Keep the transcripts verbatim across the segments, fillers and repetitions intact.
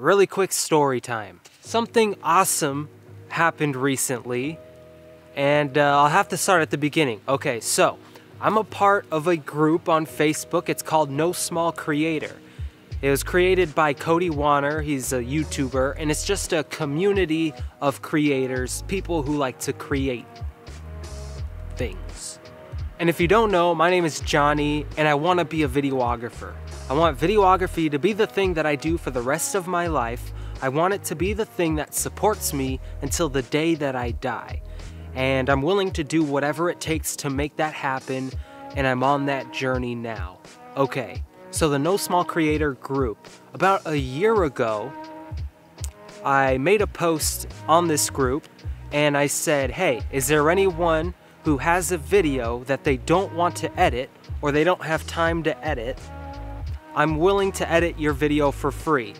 Really quick story time. Something awesome happened recently, and uh, I'll have to start at the beginning. Okay, so I'm a part of a group on Facebook. It's called No Small Creator. It was created by Cody Warner. He's a YouTuber, and it's just a community of creators, people who like to create things. And if you don't know, my name is Johnny, and I want to be a videographer. I want videography to be the thing that I do for the rest of my life. I want it to be the thing that supports me until the day that I die. And I'm willing to do whatever it takes to make that happen, and I'm on that journey now. Okay, so the No Small Creator group. About a year ago, I made a post on this group, and I said, hey, is there anyone who has a video that they don't want to edit or they don't have time to edit? I'm willing to edit your video for free.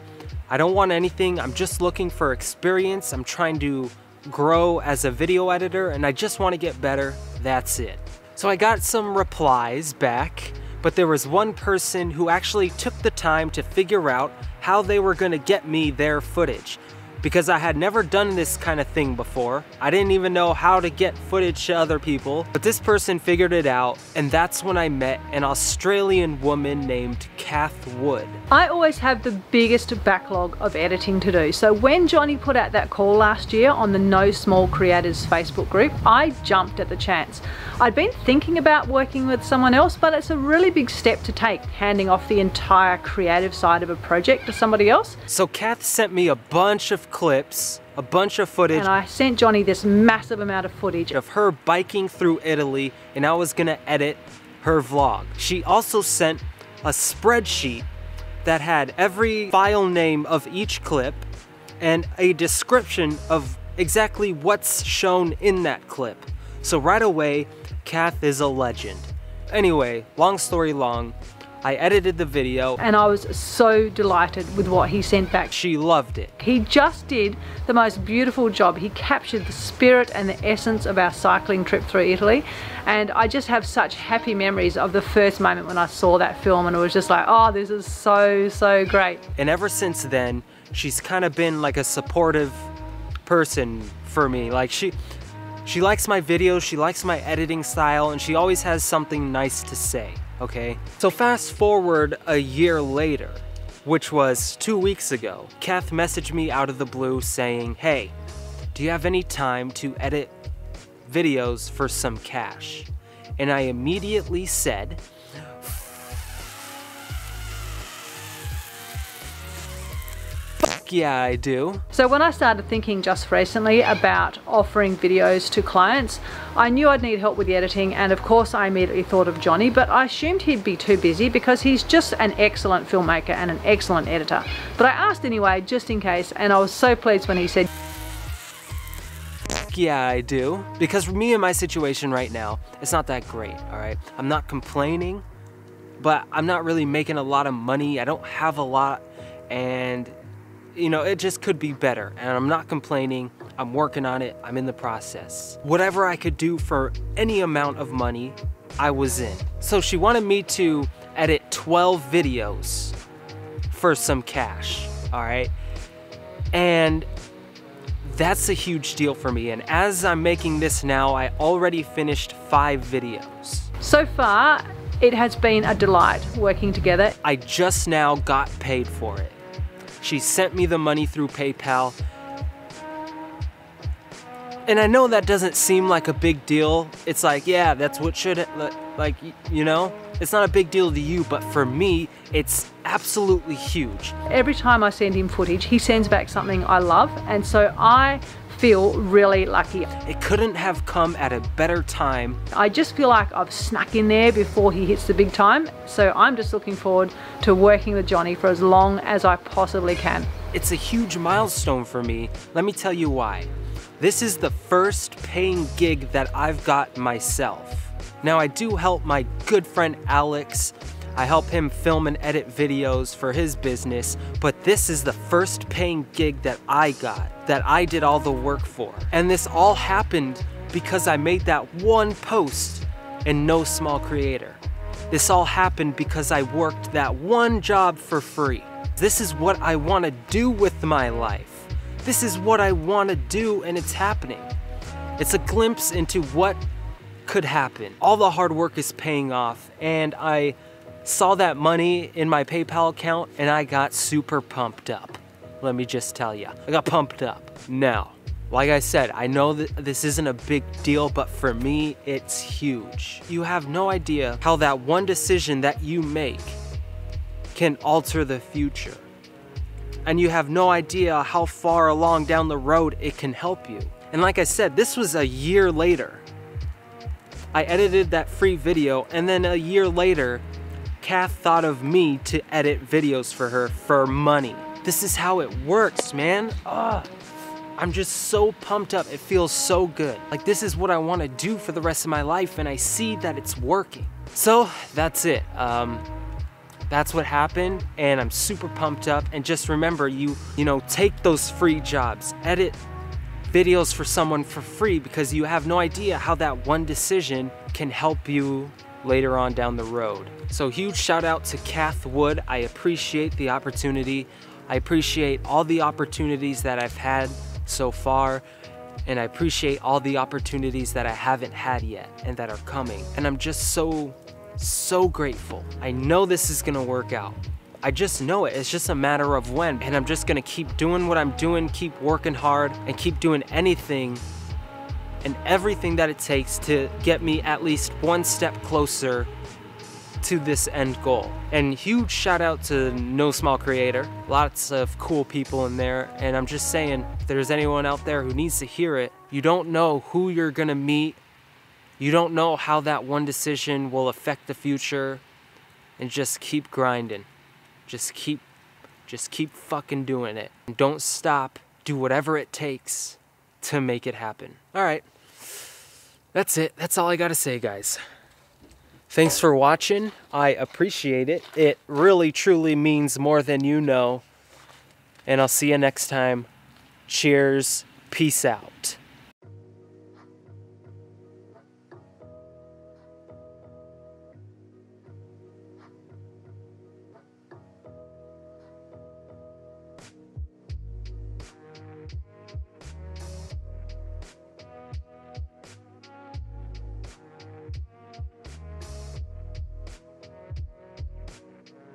I don't want anything. I'm just looking for experience. I'm trying to grow as a video editor and I just want to get better. That's it. So I got some replies back, but there was one person who actually took the time to figure out how they were going to get me their footage, because I had never done this kind of thing before. I didn't even know how to get footage to other people, but this person figured it out, and that's when I met an Australian woman named Kath Wood. I always have the biggest backlog of editing to do, so when Johnny put out that call last year on the No Small Creators Facebook group, I jumped at the chance. I'd been thinking about working with someone else, but it's a really big step to take, handing off the entire creative side of a project to somebody else. So Kath sent me a bunch of clips, a bunch of footage, and I sent Johnny this massive amount of footage of her biking through Italy, and I was gonna edit her vlog. She also sent a spreadsheet that had every file name of each clip and a description of exactly what's shown in that clip. So right away, Kath is a legend. Anyway, long story long, I edited the video and I was so delighted with what he sent back. She loved it. He just did the most beautiful job. He captured the spirit and the essence of our cycling trip through Italy, and I just have such happy memories of the first moment when I saw that film, and it was just like, oh, this is so, so great. And ever since then, she's kind of been like a supportive person for me. Like she, she likes my videos, she likes my editing style, and she always has something nice to say. Okay, so fast forward a year later, which was two weeks ago, Kath messaged me out of the blue saying, hey, do you have any time to edit videos for some cash? And I immediately said, yeah, I do. So when I started thinking just recently about offering videos to clients, I knew I'd need help with the editing, and of course I immediately thought of Johnny, but I assumed he'd be too busy because he's just an excellent filmmaker and an excellent editor. But I asked anyway, just in case, and I was so pleased when he said, yeah, I do. Because for me and my situation right now, it's not that great, all right? I'm not complaining, but I'm not really making a lot of money. I don't have a lot, and you know, it just could be better, and I'm not complaining. I'm working on it. I'm in the process. Whatever I could do for any amount of money, I was in. So she wanted me to edit twelve videos for some cash, all right? And that's a huge deal for me. And as I'm making this now, I already finished five videos. So far, it has been a delight working together. I just now got paid for it. She sent me the money through PayPal. And I know that doesn't seem like a big deal. It's like, yeah, that's what should, it, like, you know? It's not a big deal to you, but for me, it's absolutely huge. Every time I send him footage, he sends back something I love, and so I feel really lucky. It couldn't have come at a better time. I just feel like I've snuck in there before he hits the big time, so I'm just looking forward to working with Johnny for as long as I possibly can. It's a huge milestone for me. Let me tell you why. This is the first paying gig that I've got myself. Now, I do help my good friend Alex. I help him film and edit videos for his business, but this is the first paying gig that I got, that I did all the work for. And this all happened because I made that one post in No Small Creator. This all happened because I worked that one job for free. This is what I want to do with my life. This is what I want to do, and it's happening. It's a glimpse into what could happen. All the hard work is paying off, and I saw that money in my PayPal account and I got super pumped up. Let me just tell you, I got pumped up. Now, like I said, I know that this isn't a big deal, but for me, it's huge. You have no idea how that one decision that you make can alter the future. And you have no idea how far along down the road it can help you. And like I said, this was a year later. I edited that free video, and then a year later, Kath thought of me to edit videos for her for money. This is how it works, man. Ugh. I'm just so pumped up. It feels so good. Like, this is what I want to do for the rest of my life, and I see that it's working. So that's it. Um, that's what happened, and I'm super pumped up. And just remember, you, you know, take those free jobs. Edit videos for someone for free, because you have no idea how that one decision can help you later on down the road. So huge shout out to Kath Wood. I appreciate the opportunity. I appreciate all the opportunities that I've had so far, and I appreciate all the opportunities that I haven't had yet and that are coming. And I'm just so, so grateful. I know this is gonna work out. I just know it. It's just a matter of when. And I'm just gonna keep doing what I'm doing, keep working hard, and keep doing anything and everything that it takes to get me at least one step closer to this end goal. And huge shout out to No Small Creator. Lots of cool people in there. And I'm just saying, if there's anyone out there who needs to hear it, you don't know who you're gonna meet. You don't know how that one decision will affect the future. And just keep grinding. Just keep, just keep fucking doing it. And don't stop. Do whatever it takes to make it happen. All right, that's it. That's all I gotta say, guys. Thanks for watching. I appreciate it. It really, truly means more than you know. And I'll see you next time. Cheers. Peace out.